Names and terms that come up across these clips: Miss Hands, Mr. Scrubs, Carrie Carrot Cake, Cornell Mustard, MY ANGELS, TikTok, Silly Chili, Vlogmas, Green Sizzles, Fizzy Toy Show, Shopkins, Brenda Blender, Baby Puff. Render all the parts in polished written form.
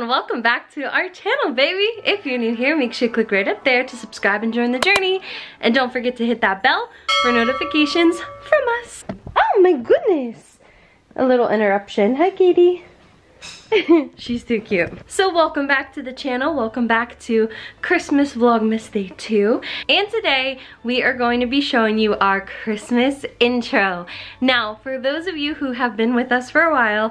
and welcome back to our channel, baby. If you're new here, make sure you click right up there to subscribe and join the journey. And don't forget to hit that bell for notifications from us. Oh my goodness. A little interruption. Hi, Katie. She's too cute. So welcome back to the channel. Welcome back to Christmas Vlogmas Day 2. And today we are going to be showing you our Christmas intro. Now, for those of you who have been with us for a while,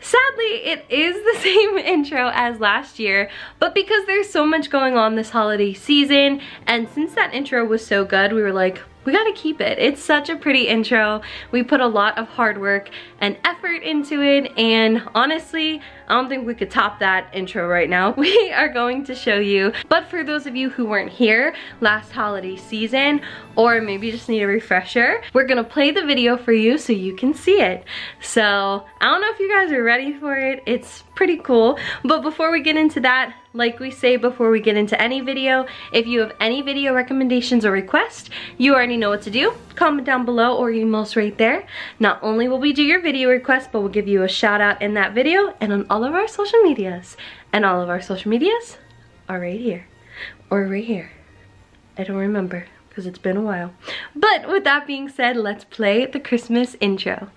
sadly, it is the same intro as last year, but because there's so much going on this holiday season, and since that intro was so good, we were like, we gotta keep it. It's such a pretty intro. We put a lot of hard work and effort into it, and honestly, I don't think we could top that intro right now. We are going to show you, but for those of you who weren't here last holiday season, or maybe just need a refresher, we're gonna play the video for you so you can see it. So, I don't know if you guys are ready for it. It's pretty cool, but before we get into that, like we say before we get into any video, if you have any video recommendations or requests, you already know what to do. Comment down below or email us right there. Not only will we do your video request, but we'll give you a shout out in that video and on all of our social medias. And all of our social medias are right here. Or right here. I don't remember because it's been a while. But with that being said, let's play the Christmas intro.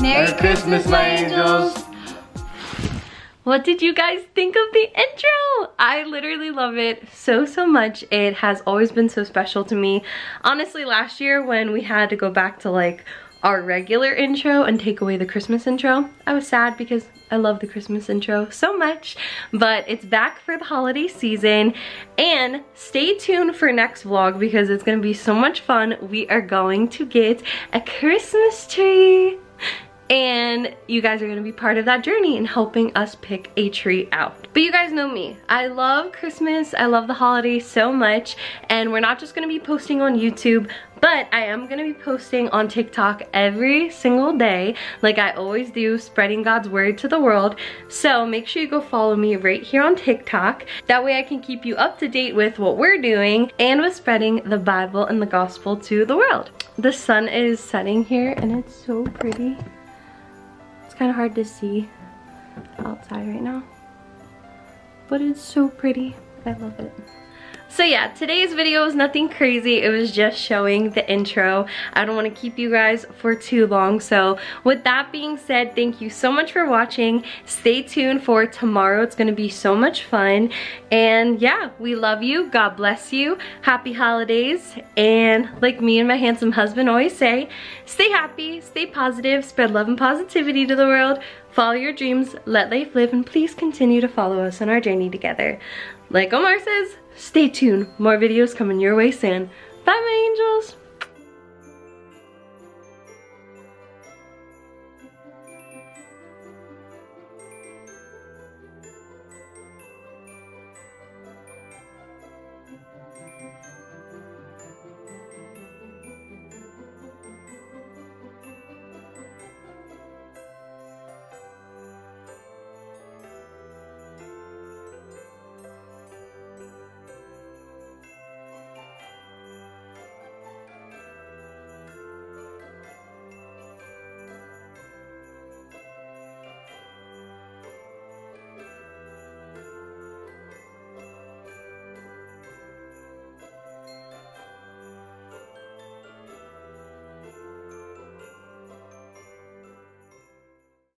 Merry Christmas, my angels! What did you guys think of the intro? I literally love it so much. It has always been so special to me. Honestly, last year when we had to go back to like our regular intro and take away the Christmas intro, I was sad because I love the Christmas intro so much, but it's back for the holiday season. And stay tuned for next vlog because it's gonna be so much fun. We are going to get a Christmas tree. And you guys are going to be part of that journey in helping us pick a tree out. But you guys know me. I love Christmas. I love the holiday so much. And we're not just going to be posting on YouTube, but I am going to be posting on TikTok every single day, like I always do, spreading God's word to the world. So make sure you go follow me right here on TikTok. That way I can keep you up to date with what we're doing and with spreading the Bible and the gospel to the world. The sun is setting here and it's so pretty. It's kind of hard to see outside right now, but it's so pretty. I love it. So yeah, today's video was nothing crazy. It was just showing the intro. I don't want to keep you guys for too long. So with that being said, thank you so much for watching. Stay tuned for tomorrow. It's going to be so much fun. And yeah, we love you. God bless you. Happy holidays. And like me and my handsome husband always say, stay happy, stay positive, spread love and positivity to the world. Follow your dreams, let life live, and please continue to follow us on our journey together. Like Omar says, stay tuned. More videos coming your way soon. Bye, my angels.